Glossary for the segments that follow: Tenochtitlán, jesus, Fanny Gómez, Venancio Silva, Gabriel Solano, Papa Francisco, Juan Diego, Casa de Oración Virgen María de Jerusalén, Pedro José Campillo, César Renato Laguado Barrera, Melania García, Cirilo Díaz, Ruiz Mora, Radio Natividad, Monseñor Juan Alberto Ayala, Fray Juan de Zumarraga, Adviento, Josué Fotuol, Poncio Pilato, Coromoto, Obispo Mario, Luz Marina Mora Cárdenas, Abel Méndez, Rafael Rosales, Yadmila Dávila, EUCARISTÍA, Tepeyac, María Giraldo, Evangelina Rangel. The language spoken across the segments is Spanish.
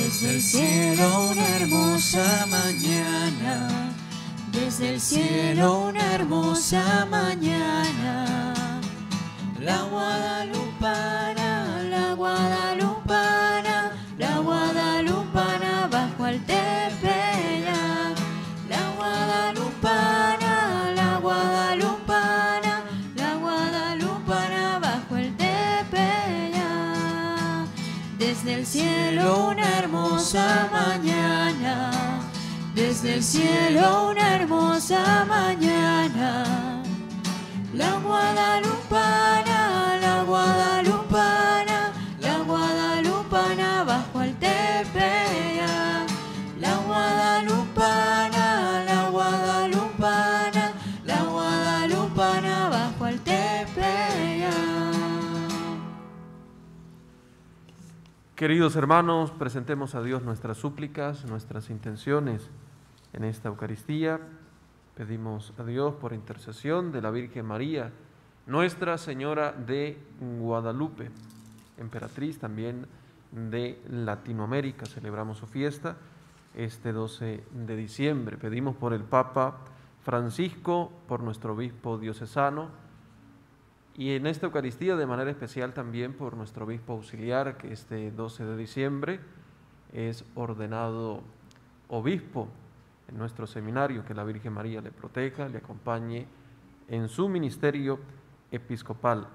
Desde el cielo una hermosa mañana, desde el cielo una hermosa mañana, la Guadalupana, la Guadalupana, la Guadalupana bajo el Tepeyac, la Guadalupana, la Guadalupana, la Guadalupana bajo el Tepeyac, desde el cielo una hermosa mañana, desde el cielo una hermosa mañana. La Guadalupana, la Guadalupana, la Guadalupana bajo el Tepeyac. La Guadalupana, la Guadalupana, la Guadalupana bajo el Tepeyac. Queridos hermanos, presentemos a Dios nuestras súplicas, nuestras intenciones en esta Eucaristía. Pedimos a Dios por intercesión de la Virgen María, Nuestra Señora de Guadalupe, emperatriz también de Latinoamérica. Celebramos su fiesta este 12 de diciembre. Pedimos por el Papa Francisco, por nuestro obispo diocesano y en esta Eucaristía de manera especial también por nuestro obispo auxiliar, que este 12 de diciembre es ordenado obispo en nuestro seminario. Que la Virgen María le proteja, le acompañe en su ministerio episcopal.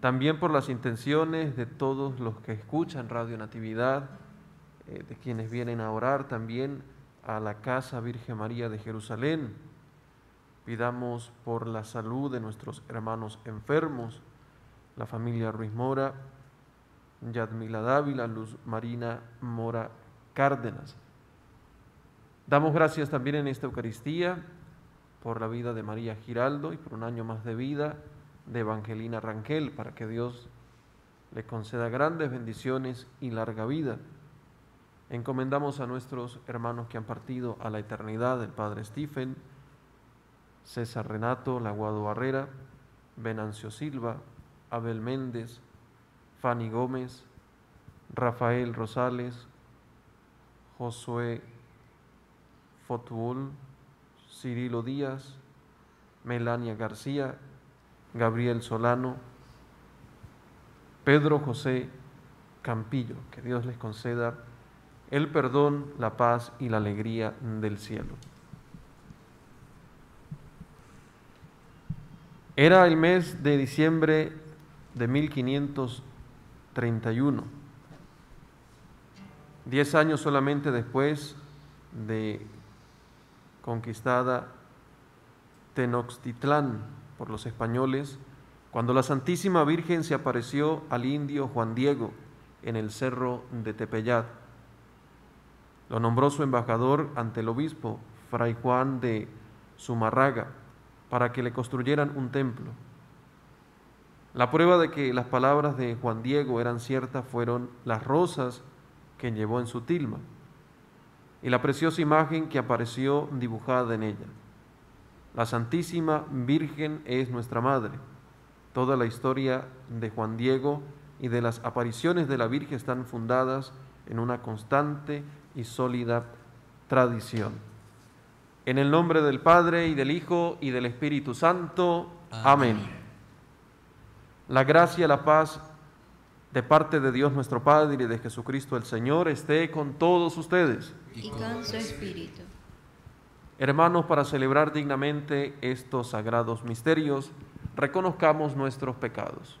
También por las intenciones de todos los que escuchan Radio Natividad, de quienes vienen a orar también a la Casa Virgen María de Jerusalén. Pidamos por la salud de nuestros hermanos enfermos, la familia Ruiz Mora, Yadmila Dávila, Luz Marina Mora Cárdenas. Damos gracias también en esta Eucaristía por la vida de María Giraldo y por un año más de vida de Evangelina Rangel, para que Dios le conceda grandes bendiciones y larga vida. Encomendamos a nuestros hermanos que han partido a la eternidad, el Padre Stephen, César Renato, Laguado Barrera, Venancio Silva, Abel Méndez, Fanny Gómez, Rafael Rosales, Josué Fotuol, Cirilo Díaz, Melania García, Gabriel Solano, Pedro José Campillo. Que Dios les conceda el perdón, la paz y la alegría del cielo. Era el mes de diciembre de 1531, 10 años solamente después de conquistada Tenochtitlán por los españoles, cuando la Santísima Virgen se apareció al indio Juan Diego en el cerro de Tepeyac. Lo nombró su embajador ante el obispo, Fray Juan de Zumarraga, para que le construyeran un templo. La prueba de que las palabras de Juan Diego eran ciertas fueron las rosas que llevó en su tilma y la preciosa imagen que apareció dibujada en ella. La Santísima Virgen es nuestra Madre. Toda la historia de Juan Diego y de las apariciones de la Virgen están fundadas en una constante y sólida tradición. En el nombre del Padre, y del Hijo, y del Espíritu Santo. Amén. La gracia, la paz de parte de Dios nuestro Padre y de Jesucristo el Señor, esté con todos ustedes. Y con su espíritu. Hermanos, para celebrar dignamente estos sagrados misterios, reconozcamos nuestros pecados.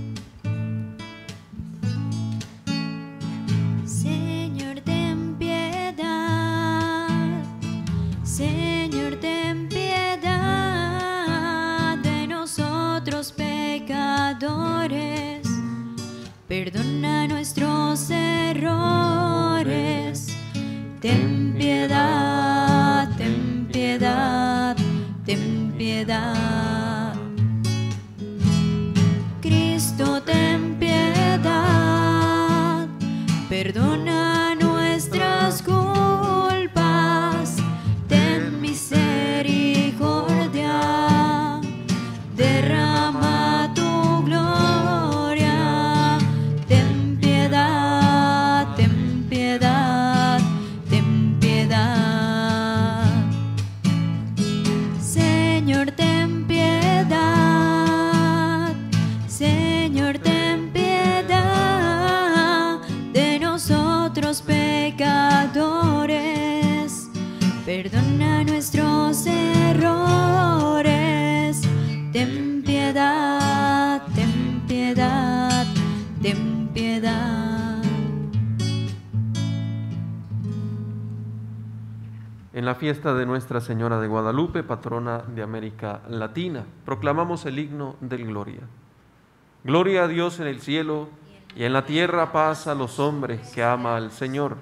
Señor, ten piedad. Señor, ten piedad de nosotros pecadores. Perdona nuestros errores. Ten piedad, ten piedad, ten piedad. Cristo, ten piedad. Perdona nuestras culpas. Ten misericordia. Derrama tu gloria. Ten piedad, ten piedad, ten piedad. Señor, ten piedad. Señor, ten piedad de nosotros pecadores, perdona nuestros errores. Ten piedad, ten piedad, ten piedad. En la fiesta de Nuestra Señora de Guadalupe, patrona de América Latina, proclamamos el himno del Gloria. Gloria a Dios en el cielo y en la tierra paz a los hombres que ama al Señor.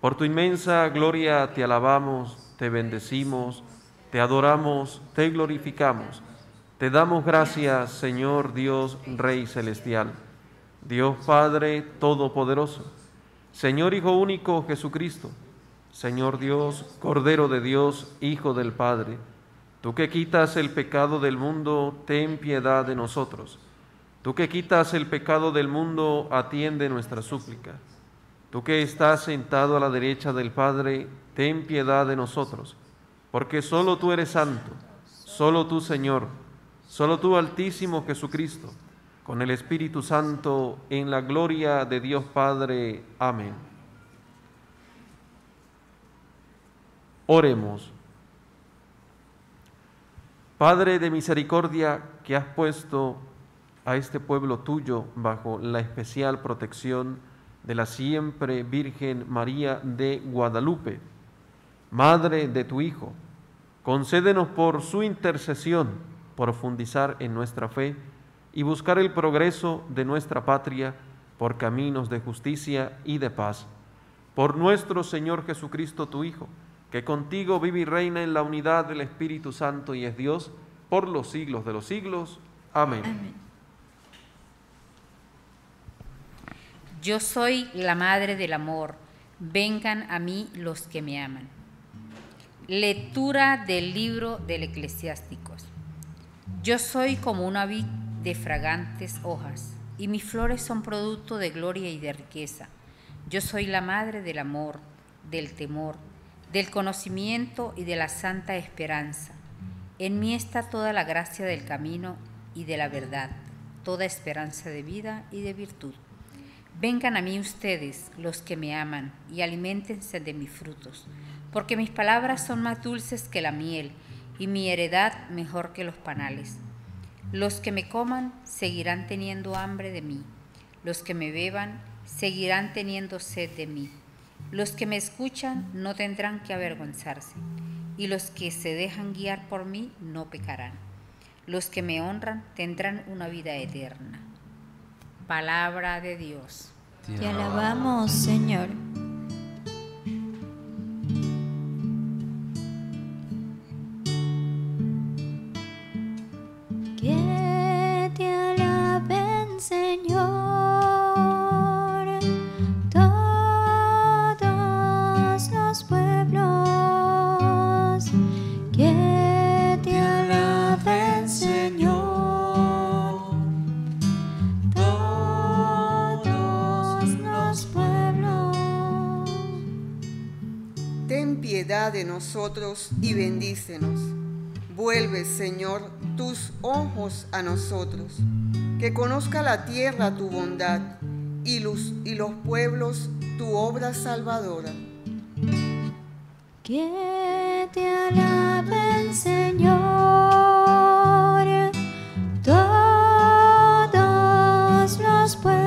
Por tu inmensa gloria te alabamos, te bendecimos, te adoramos, te glorificamos. Te damos gracias, Señor Dios, Rey Celestial, Dios Padre Todopoderoso, Señor Hijo Único Jesucristo, Señor Dios, Cordero de Dios, Hijo del Padre. Tú que quitas el pecado del mundo, ten piedad de nosotros. Tú que quitas el pecado del mundo, atiende nuestra súplica. Tú que estás sentado a la derecha del Padre, ten piedad de nosotros, porque solo tú eres santo, solo tú, Señor, solo tú, Altísimo Jesucristo, con el Espíritu Santo, en la gloria de Dios Padre. Amén. Oremos. Padre de misericordia, que has puesto a este pueblo tuyo bajo la especial protección de la siempre Virgen María de Guadalupe, Madre de tu Hijo, concédenos por su intercesión profundizar en nuestra fe y buscar el progreso de nuestra patria por caminos de justicia y de paz. Por nuestro Señor Jesucristo, tu Hijo, que contigo vive y reina en la unidad del Espíritu Santo y es Dios, por los siglos de los siglos. Amén. Amén. Yo soy la madre del amor, vengan a mí los que me aman. Lectura del libro del Eclesiásticos. Yo soy como una vid de fragantes hojas, y mis flores son producto de gloria y de riqueza. Yo soy la madre del amor, del temor, del conocimiento y de la santa esperanza. En mí está toda la gracia del camino y de la verdad, toda esperanza de vida y de virtud. Vengan a mí ustedes, los que me aman, y aliméntense de mis frutos, porque mis palabras son más dulces que la miel, y mi heredad mejor que los panales. Los que me coman seguirán teniendo hambre de mí, los que me beban seguirán teniendo sed de mí, los que me escuchan no tendrán que avergonzarse, y los que se dejan guiar por mí no pecarán. Los que me honran tendrán una vida eterna. Palabra de Dios. Te alabamos, Señor. Que te alaben, Señor, todos los pueblos. Que te alaben, Señor. Pueblos piedad de nosotros y bendícenos. Vuelve, Señor, tus ojos a nosotros, que conozca la tierra tu bondad y los pueblos tu obra salvadora. Que te alaben, Señor, todos los pueblos.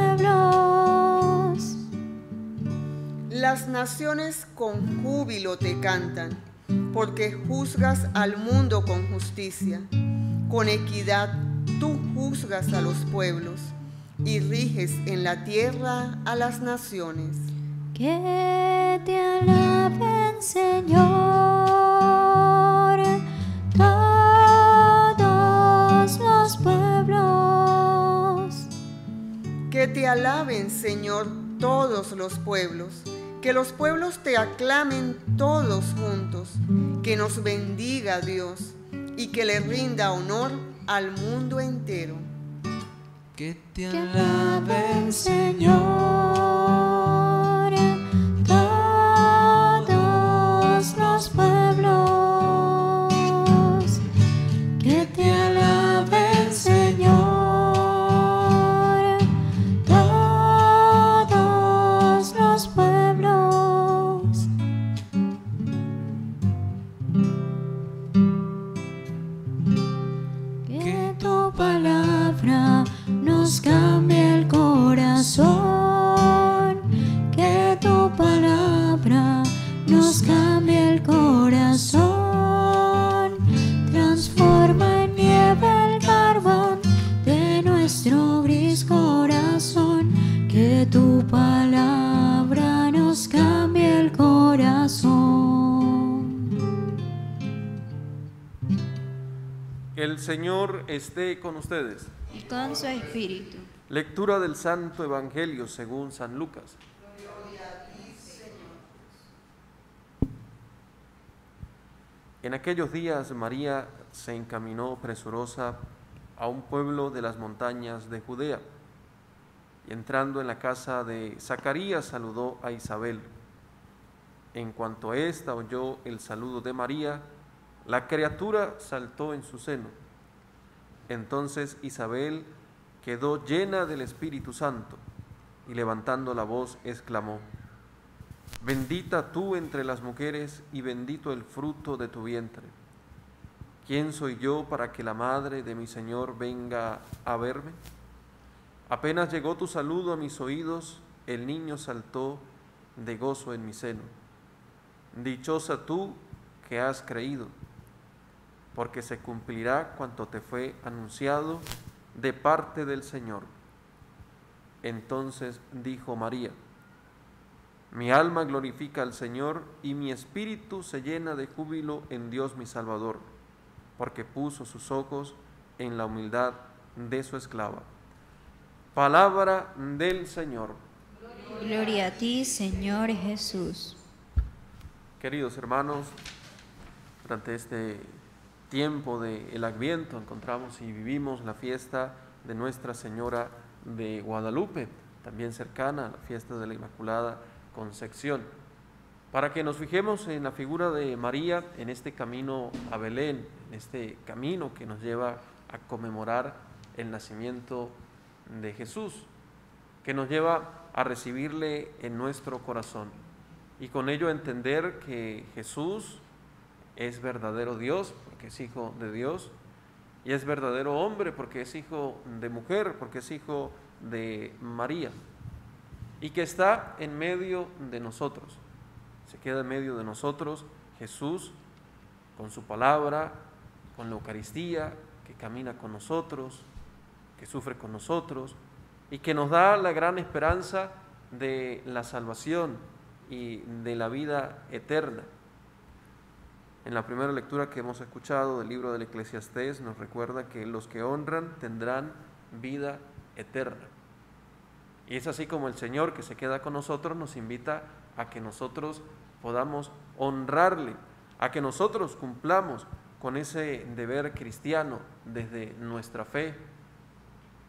Las naciones con júbilo te cantan, porque juzgas al mundo con justicia. Con equidad tú juzgas a los pueblos y riges en la tierra a las naciones. Que te alaben, Señor, todos los pueblos. Que te alaben, Señor, todos los pueblos. Que los pueblos te aclamen todos juntos. Que nos bendiga Dios y que le rinda honor al mundo entero. Que te alaben, Señor, todos los pueblos. Que te alaben, Señor, todos los pueblos. Que tu palabra nos cambie el corazón, que tu palabra nos cambie el corazón, transforma en nieve el carbón de nuestro gris corazón, que tu palabra nos cambie el corazón. El Señor esté con ustedes. Con su espíritu. Lectura del Santo Evangelio según San Lucas. Gloria a ti, Señor. En aquellos días María se encaminó presurosa a un pueblo de las montañas de Judea, y entrando en la casa de Zacarías saludó a Isabel. En cuanto ésta oyó el saludo de María, la criatura saltó en su seno. Entonces Isabel quedó llena del Espíritu Santo y levantando la voz exclamó: «Bendita tú entre las mujeres y bendito el fruto de tu vientre. ¿Quién soy yo para que la madre de mi Señor venga a verme? Apenas llegó tu saludo a mis oídos, el niño saltó de gozo en mi seno. Dichosa tú que has creído, porque se cumplirá cuanto te fue anunciado de parte del Señor». Entonces dijo María: «Mi alma glorifica al Señor, y mi espíritu se llena de júbilo en Dios mi Salvador, porque puso sus ojos en la humildad de su esclava». Palabra del Señor. Gloria a ti, Señor Jesús. Queridos hermanos, durante este tiempo del Adviento encontramos y vivimos la fiesta de Nuestra Señora de Guadalupe, también cercana a la fiesta de la Inmaculada Concepción. Para que nos fijemos en la figura de María en este camino a Belén, en este camino que nos lleva a conmemorar el nacimiento de Jesús, que nos lleva a recibirle en nuestro corazón y con ello entender que Jesús es verdadero Dios, porque es hijo de Dios, y es verdadero hombre, porque es hijo de mujer, porque es hijo de María, y que está en medio de nosotros. Se queda en medio de nosotros Jesús, con su palabra, con la Eucaristía, que camina con nosotros, que sufre con nosotros, y que nos da la gran esperanza de la salvación y de la vida eterna. En la primera lectura que hemos escuchado del libro del Eclesiastés nos recuerda que los que honran tendrán vida eterna. Y es así como el Señor, que se queda con nosotros, nos invita a que nosotros podamos honrarle, a que nosotros cumplamos con ese deber cristiano desde nuestra fe,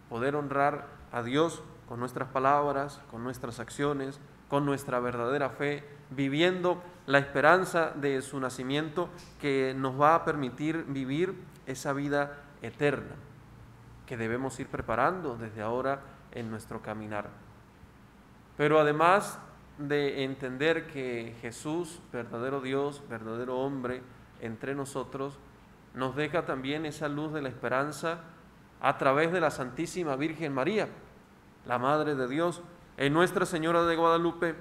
poder honrar a Dios con nuestras palabras, con nuestras acciones, con nuestra verdadera fe, viviendo la esperanza de su nacimiento que nos va a permitir vivir esa vida eterna que debemos ir preparando desde ahora en nuestro caminar. Pero además de entender que Jesús, verdadero Dios, verdadero hombre, entre nosotros, nos deja también esa luz de la esperanza a través de la Santísima Virgen María, la Madre de Dios, en Nuestra Señora de Guadalupe,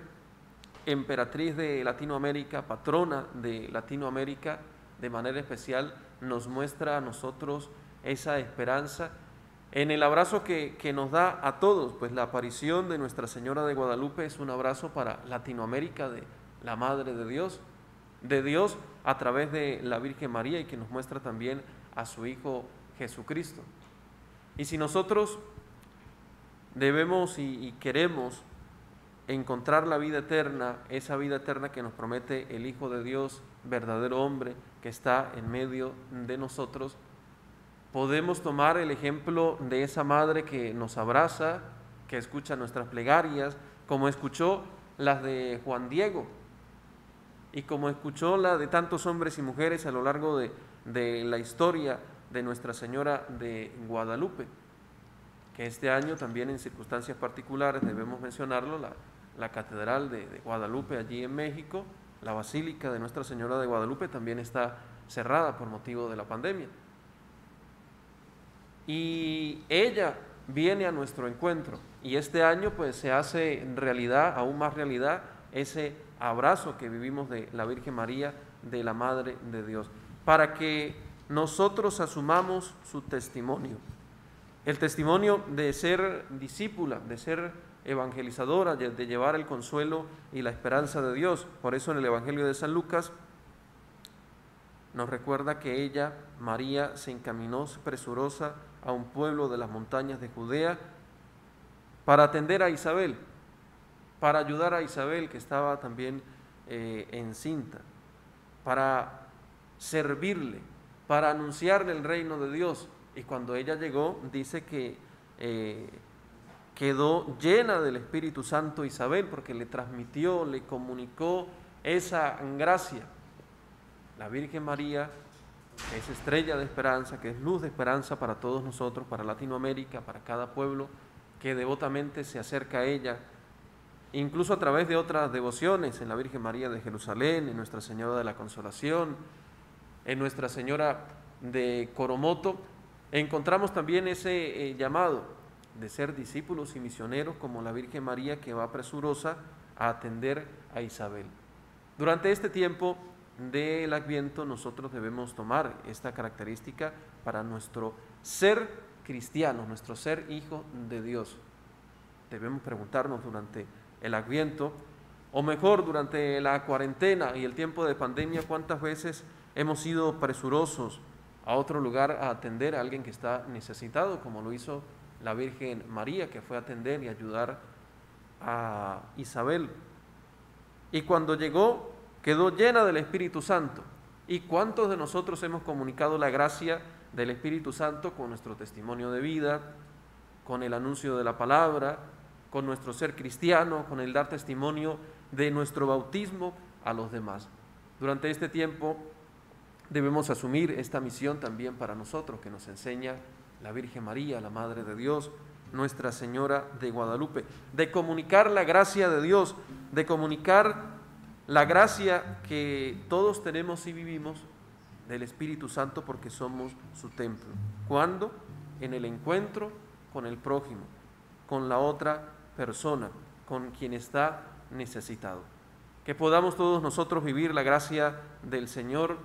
emperatriz de Latinoamérica, patrona de Latinoamérica, de manera especial nos muestra a nosotros esa esperanza en el abrazo que nos da a todos, pues la aparición de Nuestra Señora de Guadalupe es un abrazo para Latinoamérica de la Madre de Dios a través de la Virgen María y que nos muestra también a su Hijo Jesucristo. Y si nosotros debemos y queremos encontrar la vida eterna, esa vida eterna que nos promete el Hijo de Dios, verdadero hombre que está en medio de nosotros, podemos tomar el ejemplo de esa madre que nos abraza, que escucha nuestras plegarias, como escuchó las de Juan Diego y como escuchó la de tantos hombres y mujeres a lo largo de la historia de Nuestra Señora de Guadalupe, que este año también en circunstancias particulares, debemos mencionarlo, la Catedral de Guadalupe allí en México, la Basílica de Nuestra Señora de Guadalupe también está cerrada por motivo de la pandemia. Y ella viene a nuestro encuentro y este año pues se hace realidad, aún más realidad, ese abrazo que vivimos de la Virgen María, de la Madre de Dios, para que nosotros asumamos su testimonio. El testimonio de ser discípula, de ser evangelizadora, de llevar el consuelo y la esperanza de Dios. Por eso en el Evangelio de San Lucas nos recuerda que ella, María, se encaminó presurosa a un pueblo de las montañas de Judea para atender a Isabel, para ayudar a Isabel que estaba también encinta, para servirle, para anunciarle el reino de Dios. Y cuando ella llegó, dice que quedó llena del Espíritu Santo Isabel, porque le transmitió, le comunicó esa gracia. La Virgen María, que es estrella de esperanza, que es luz de esperanza para todos nosotros, para Latinoamérica, para cada pueblo, que devotamente se acerca a ella, incluso a través de otras devociones, en la Virgen María de Jerusalén, en Nuestra Señora de la Consolación, en Nuestra Señora de Coromoto, encontramos también ese llamado de ser discípulos y misioneros como la Virgen María que va presurosa a atender a Isabel. Durante este tiempo del Adviento nosotros debemos tomar esta característica para nuestro ser cristiano, nuestro ser hijo de Dios. Debemos preguntarnos durante el Adviento, o mejor durante la cuarentena y el tiempo de pandemia, cuántas veces hemos sido presurosos a otro lugar a atender a alguien que está necesitado, como lo hizo la Virgen María, que fue a atender y ayudar a Isabel. Y cuando llegó, quedó llena del Espíritu Santo. ¿Y cuántos de nosotros hemos comunicado la gracia del Espíritu Santo con nuestro testimonio de vida, con el anuncio de la palabra, con nuestro ser cristiano, con el dar testimonio de nuestro bautismo a los demás? Durante este tiempo debemos asumir esta misión también para nosotros, que nos enseña la Virgen María, la Madre de Dios, Nuestra Señora de Guadalupe, de comunicar la gracia de Dios, de comunicar la gracia que todos tenemos y vivimos del Espíritu Santo porque somos su templo. ¿Cuándo? En el encuentro con el prójimo, con la otra persona, con quien está necesitado. Que podamos todos nosotros vivir la gracia del Señor,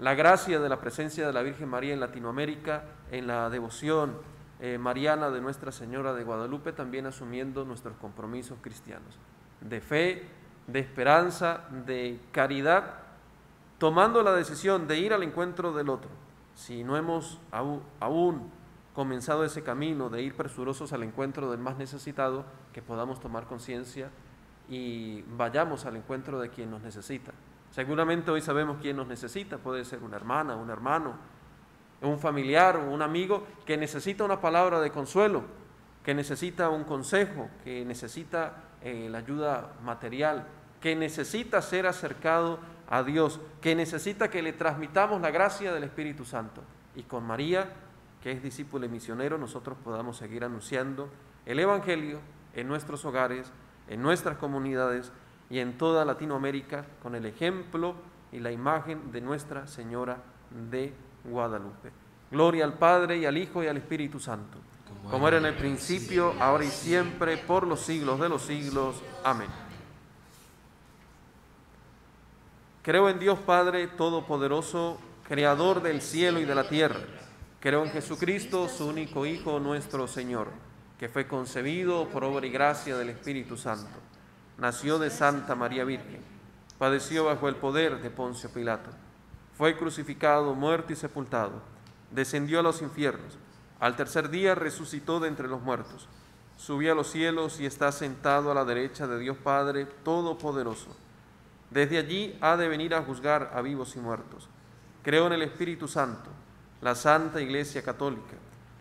la gracia de la presencia de la Virgen María en Latinoamérica, en la devoción mariana de Nuestra Señora de Guadalupe, también asumiendo nuestros compromisos cristianos de fe, de esperanza, de caridad, tomando la decisión de ir al encuentro del otro. Si no hemos aún comenzado ese camino de ir presurosos al encuentro del más necesitado, que podamos tomar conciencia y vayamos al encuentro de quien nos necesita. Seguramente hoy sabemos quién nos necesita, puede ser una hermana, un hermano, un familiar o un amigo que necesita una palabra de consuelo, que necesita un consejo, que necesita la ayuda material, que necesita ser acercado a Dios, que necesita que le transmitamos la gracia del Espíritu Santo. Y con María, que es discípulo y misionero, nosotros podamos seguir anunciando el Evangelio en nuestros hogares, en nuestras comunidades y en toda Latinoamérica, con el ejemplo y la imagen de Nuestra Señora de Guadalupe. Gloria al Padre, y al Hijo, y al Espíritu Santo, como era en el principio, ahora y siempre, por los siglos de los siglos. Amén. Creo en Dios Padre Todopoderoso, Creador del cielo y de la tierra. Creo en Jesucristo, su único Hijo, nuestro Señor, que fue concebido por obra y gracia del Espíritu Santo. Nació de Santa María Virgen. Padeció bajo el poder de Poncio Pilato. Fue crucificado, muerto y sepultado. Descendió a los infiernos. Al tercer día resucitó de entre los muertos. Subió a los cielos y está sentado a la derecha de Dios Padre Todopoderoso. Desde allí ha de venir a juzgar a vivos y muertos. Creo en el Espíritu Santo, la Santa Iglesia Católica,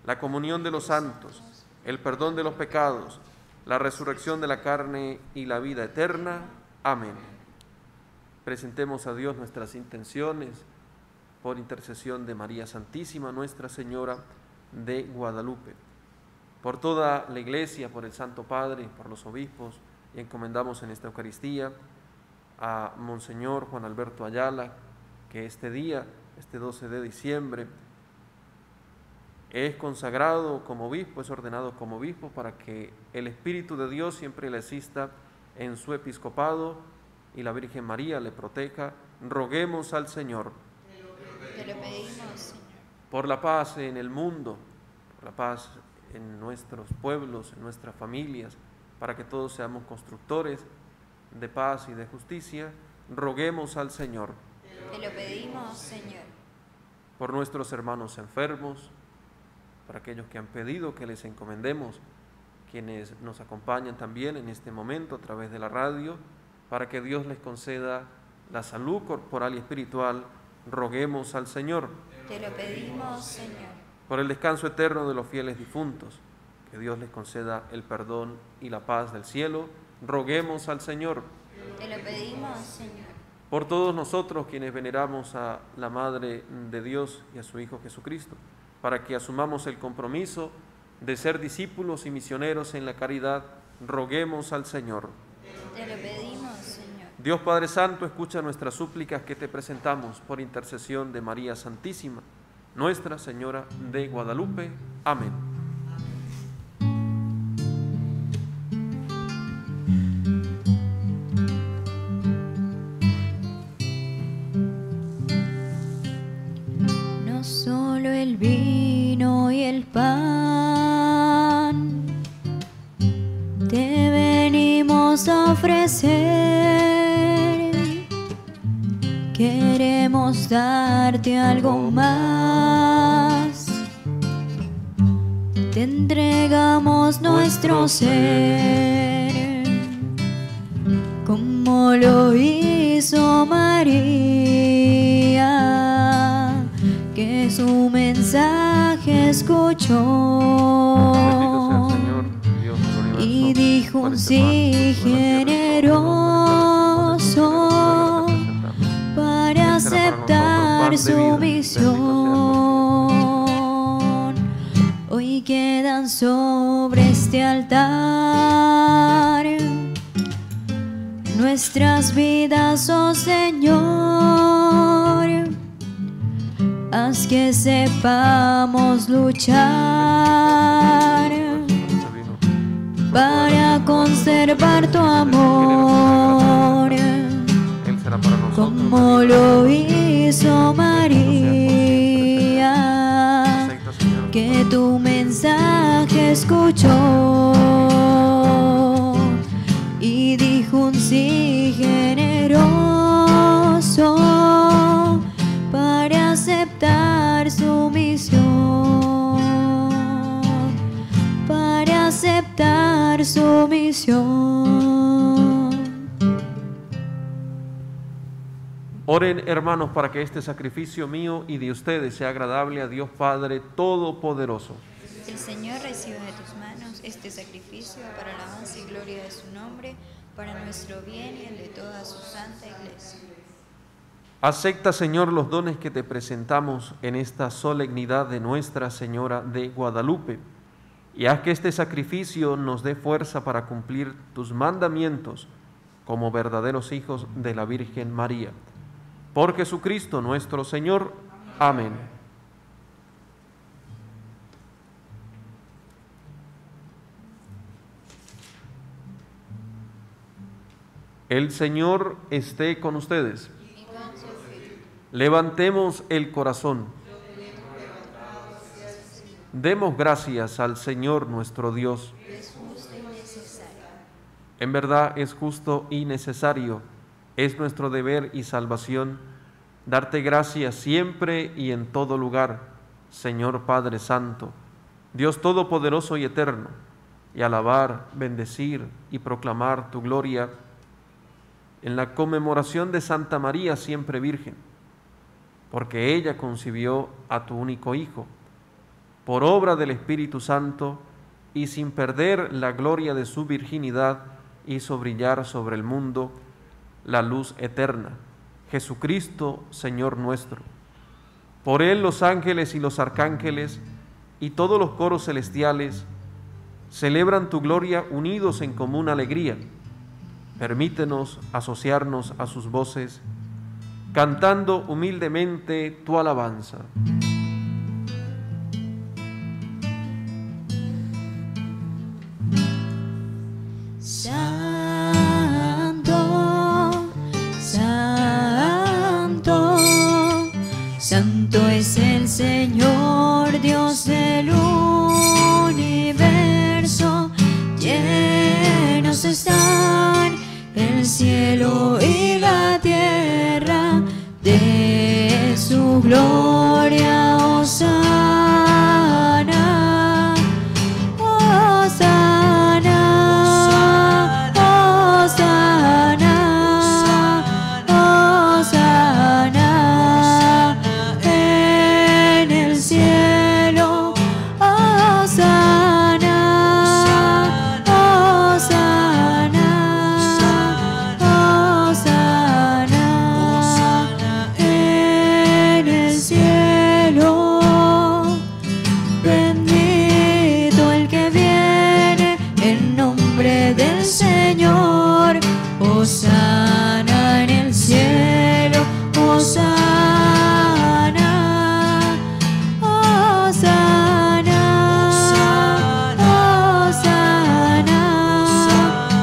la comunión de los santos, el perdón de los pecados, la resurrección de la carne y la vida eterna. Amén. Presentemos a Dios nuestras intenciones por intercesión de María Santísima, Nuestra Señora de Guadalupe, por toda la Iglesia, por el Santo Padre, por los obispos, y encomendamos en esta Eucaristía a Monseñor Juan Alberto Ayala, que este día, este 12 de diciembre, es consagrado como obispo, es ordenado como obispo, para que el Espíritu de Dios siempre le asista en su episcopado y la Virgen María le proteja. Roguemos al Señor. Te lo pedimos, Señor. Por la paz en el mundo, por la paz en nuestros pueblos, en nuestras familias, para que todos seamos constructores de paz y de justicia. Roguemos al Señor. Te lo pedimos, Señor. Por nuestros hermanos enfermos, para aquellos que han pedido que les encomendemos, quienes nos acompañan también en este momento a través de la radio, para que Dios les conceda la salud corporal y espiritual. Roguemos al Señor. Te lo pedimos, Señor. Por el descanso eterno de los fieles difuntos, que Dios les conceda el perdón y la paz del cielo. Roguemos al Señor. Te lo pedimos, Señor. Por todos nosotros quienes veneramos a la Madre de Dios y a su Hijo Jesucristo, para que asumamos el compromiso de ser discípulos y misioneros en la caridad, roguemos al Señor. Te lo pedimos, Señor. Dios Padre Santo, escucha nuestras súplicas que te presentamos por intercesión de María Santísima, Nuestra Señora de Guadalupe. Amén. No solo el vino y el pan te venimos a ofrecer, queremos darte algo más, te entregamos nuestro ser, como lo hizo María, que su mensaje escuchó y dijo un sí generoso para aceptar su misión. Hoy quedan sobre este altar nuestras vidas, oh Señor. Haz que sepamos luchar para conservar tu amor, como lo hizo María, que tu mensaje escuchó y dijo un sí generoso para aceptar su misión, para aceptar su misión. Oren, hermanos, para que este sacrificio mío y de ustedes sea agradable a Dios Padre Todopoderoso. El Señor reciba de tus manos este sacrificio para la alabanza y gloria de su nombre, para nuestro bien y el de toda su santa iglesia. Acepta, Señor, los dones que te presentamos en esta solemnidad de Nuestra Señora de Guadalupe, y haz que este sacrificio nos dé fuerza para cumplir tus mandamientos como verdaderos hijos de la Virgen María. Por Jesucristo nuestro Señor. Amén. El Señor esté con ustedes. Levantemos el corazón. Demos gracias al Señor nuestro Dios. Es justo y necesario. En verdad es justo y necesario, es nuestro deber y salvación, darte gracias siempre y en todo lugar, Señor Padre Santo, Dios Todopoderoso y Eterno, y alabar, bendecir y proclamar tu gloria en la conmemoración de Santa María Siempre Virgen, porque ella concibió a tu único Hijo, por obra del Espíritu Santo, y sin perder la gloria de su virginidad, hizo brillar sobre el mundo la luz eterna, Jesucristo, Señor nuestro. Por él los ángeles y los arcángeles y todos los coros celestiales celebran tu gloria unidos en común alegría. Permítenos asociarnos a sus voces, cantando humildemente tu alabanza. Santo es el Señor, Dios del universo, llenos están el cielo y la tierra de su gloria, Hosana, Hosana, Hosana. Hosana en el cielo, Hosana, Hosana, Hosana,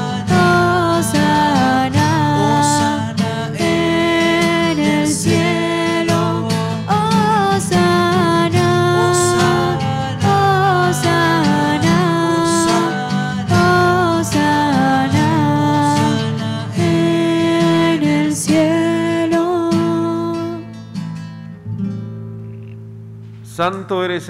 Hosana en el cielo, Hosana, Hosana. Santo eres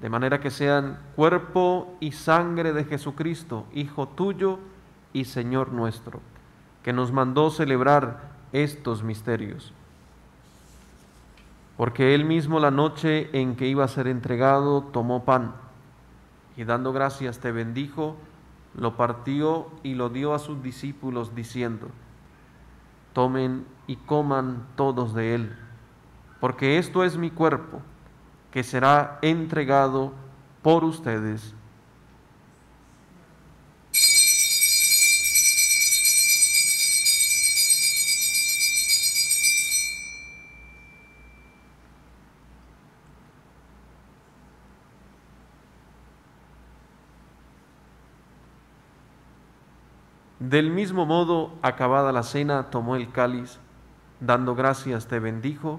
de manera que sean cuerpo y sangre de Jesucristo, Hijo tuyo y Señor nuestro, que nos mandó celebrar estos misterios. Porque él mismo la noche en que iba a ser entregado tomó pan, y dando gracias te bendijo, lo partió y lo dio a sus discípulos diciendo, tomen y coman todos de él, porque esto es mi cuerpo, que será entregado por ustedes. Del mismo modo, acabada la cena, tomó el cáliz, dando gracias te bendijo,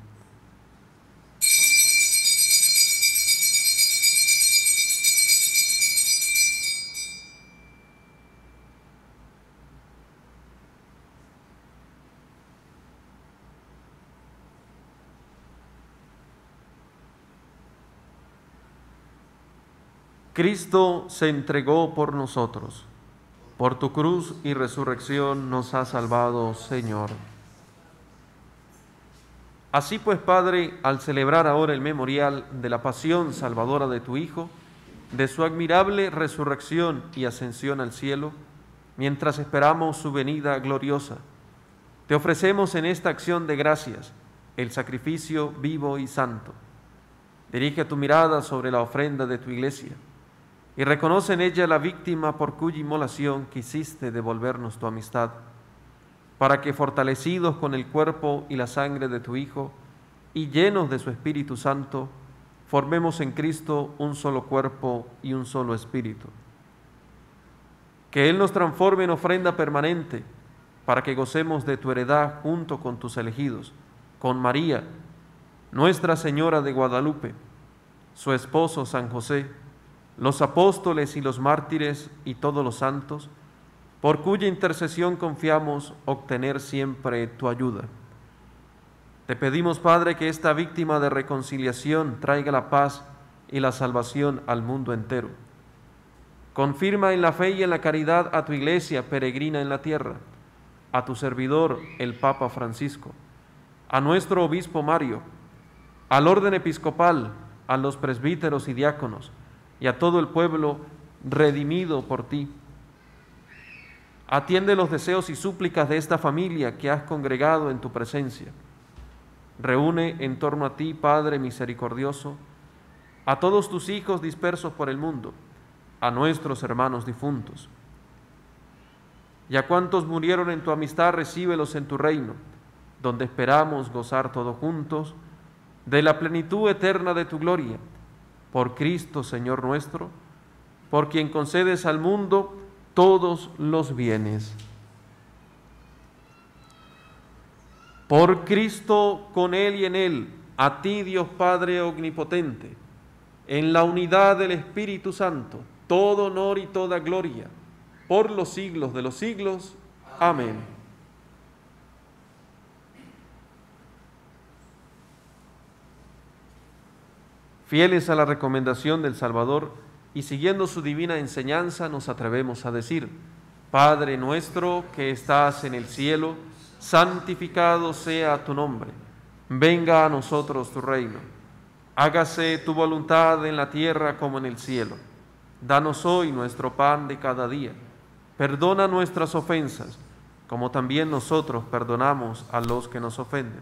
Cristo se entregó por nosotros. Por tu cruz y resurrección nos has salvado, Señor. Así pues, Padre, al celebrar ahora el memorial de la pasión salvadora de tu Hijo, de su admirable resurrección y ascensión al cielo, mientras esperamos su venida gloriosa, te ofrecemos en esta acción de gracias el sacrificio vivo y santo. Dirige tu mirada sobre la ofrenda de tu Iglesia y reconoce en ella la víctima por cuya inmolación quisiste devolvernos tu amistad, para que, fortalecidos con el cuerpo y la sangre de tu Hijo y llenos de su Espíritu Santo, formemos en Cristo un solo cuerpo y un solo espíritu. Que Él nos transforme en ofrenda permanente, para que gocemos de tu heredad junto con tus elegidos, con María, Nuestra Señora de Guadalupe, su esposo San José, los apóstoles y los mártires y todos los santos, por cuya intercesión confiamos obtener siempre tu ayuda. Te pedimos, Padre, que esta víctima de reconciliación traiga la paz y la salvación al mundo entero. Confirma en la fe y en la caridad a tu Iglesia peregrina en la tierra, a tu servidor el Papa Francisco, a nuestro Obispo Mario, al orden episcopal, a los presbíteros y diáconos, y a todo el pueblo redimido por ti. Atiende los deseos y súplicas de esta familia que has congregado en tu presencia. Reúne en torno a ti, Padre misericordioso, a todos tus hijos dispersos por el mundo, a nuestros hermanos difuntos. Y a cuantos murieron en tu amistad, recíbelos en tu reino, donde esperamos gozar todos juntos de la plenitud eterna de tu gloria, por Cristo, Señor nuestro, por quien concedes al mundo todos los bienes. Por Cristo, con Él y en Él, a ti, Dios Padre omnipotente, en la unidad del Espíritu Santo, todo honor y toda gloria, por los siglos de los siglos. Amén. Fieles a la recomendación del Salvador y siguiendo su divina enseñanza, nos atrevemos a decir: Padre nuestro que estás en el cielo, santificado sea tu nombre. Venga a nosotros tu reino. Hágase tu voluntad en la tierra como en el cielo. Danos hoy nuestro pan de cada día. Perdona nuestras ofensas, como también nosotros perdonamos a los que nos ofenden.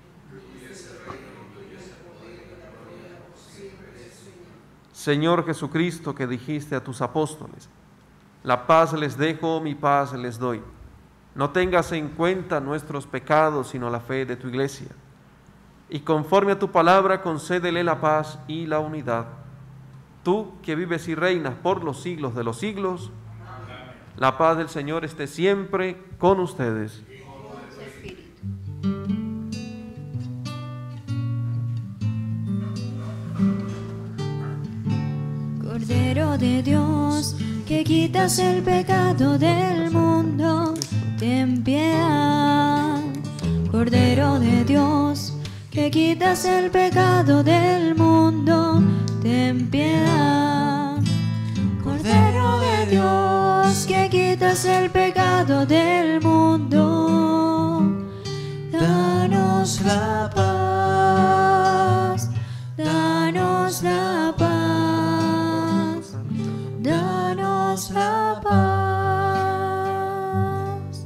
Señor Jesucristo, que dijiste a tus apóstoles: la paz les dejo, mi paz les doy. No tengas en cuenta nuestros pecados, sino la fe de tu Iglesia. Y conforme a tu palabra, concédele la paz y la unidad. Tú, que vives y reinas por los siglos de los siglos. Amén. La paz del Señor esté siempre con ustedes. Cordero de Dios, que quitas el pecado del mundo, ten piedad. Cordero de Dios, que quitas el pecado del mundo, ten piedad. Cordero de Dios, que quitas el pecado del mundo, danos la paz. paz.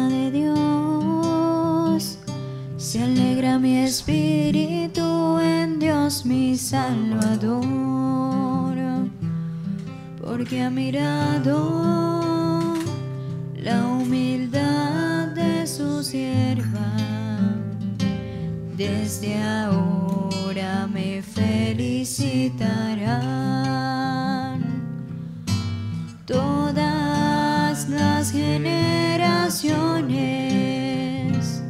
De Dios, se alegra mi espíritu en Dios mi Salvador, porque ha mirado la humildad de su sierva. Desde ahora me felicitarán todas las generaciones,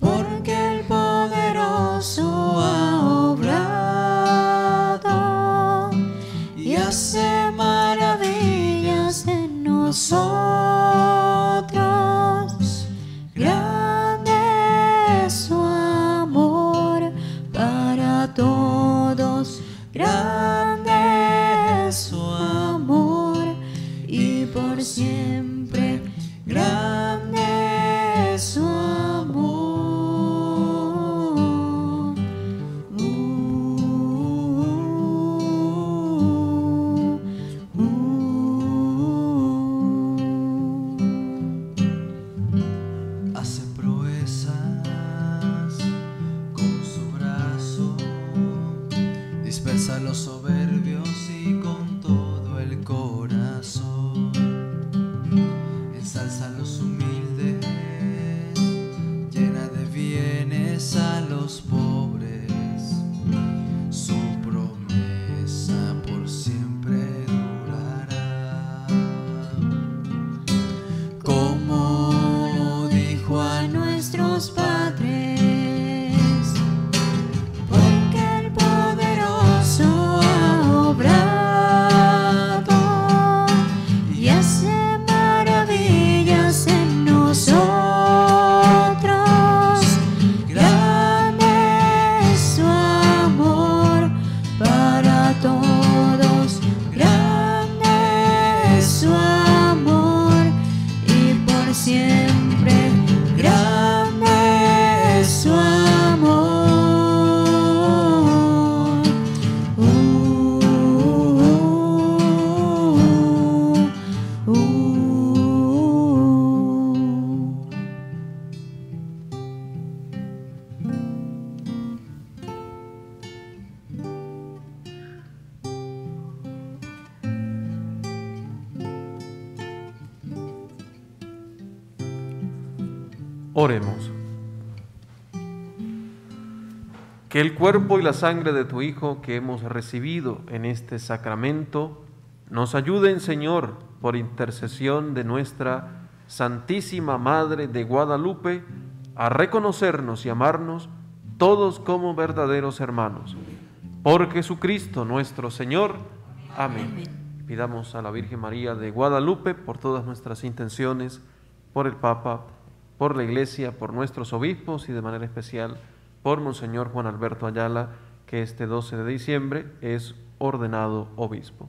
porque el poderoso ha obrado y hace maravillas en nosotros. Grande es su amor para todos, grande es su amor y por siempre. Grande es su amor. Hace proezas con su brazo, dispersa los soberbios y con todo el corazón a los humildes, llena de bienes a los pobres. Su promesa por siempre durará. Como dijo a nuestros padres, porque el poderoso ha obrado y hace en nosotros. Grande es su amor para todos, grande es su amor y por siempre, grande es su amor. Oremos. Que el cuerpo y la sangre de tu Hijo que hemos recibido en este sacramento nos ayuden, Señor, por intercesión de nuestra Santísima Madre de Guadalupe, a reconocernos y amarnos todos como verdaderos hermanos. Por Jesucristo nuestro Señor. Amén. Pidamos a la Virgen María de Guadalupe por todas nuestras intenciones, por el Papa, por la Iglesia, por nuestros obispos y de manera especial por Monseñor Juan Alberto Ayala, que este 12 de diciembre es ordenado obispo.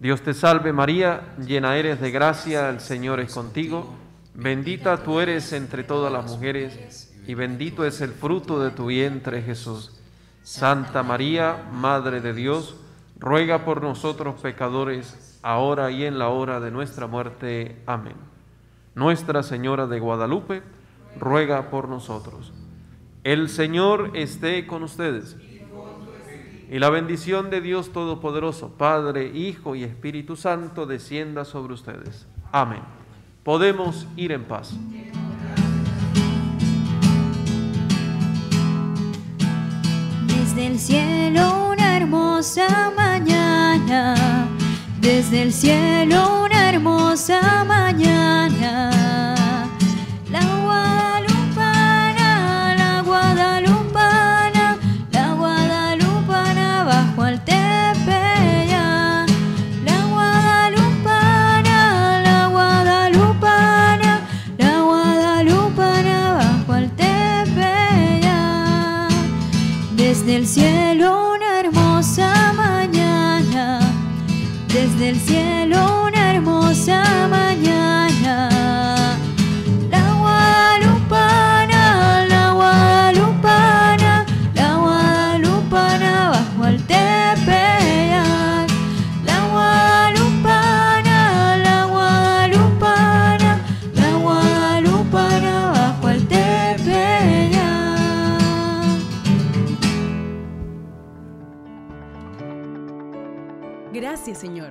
Dios te salve María, llena eres de gracia, el Señor es contigo. Bendita tú eres entre todas las mujeres y bendito es el fruto de tu vientre, Jesús. Santa María, Madre de Dios, ruega por nosotros pecadores, ahora y en la hora de nuestra muerte. Amén. Nuestra Señora de Guadalupe, ruega por nosotros. El Señor esté con ustedes. Y la bendición de Dios Todopoderoso, Padre, Hijo y Espíritu Santo, descienda sobre ustedes. Amén. Podemos ir en paz. Desde el cielo una hermosa mañana, desde el cielo una hermosa mañana, la guadalupana, bajo al Tepeyac, la guadalupana, bajo al Tepeyac, desde el cielo una hermosa mañana, desde el cielo una hermosa mañana. Gracias, Señor,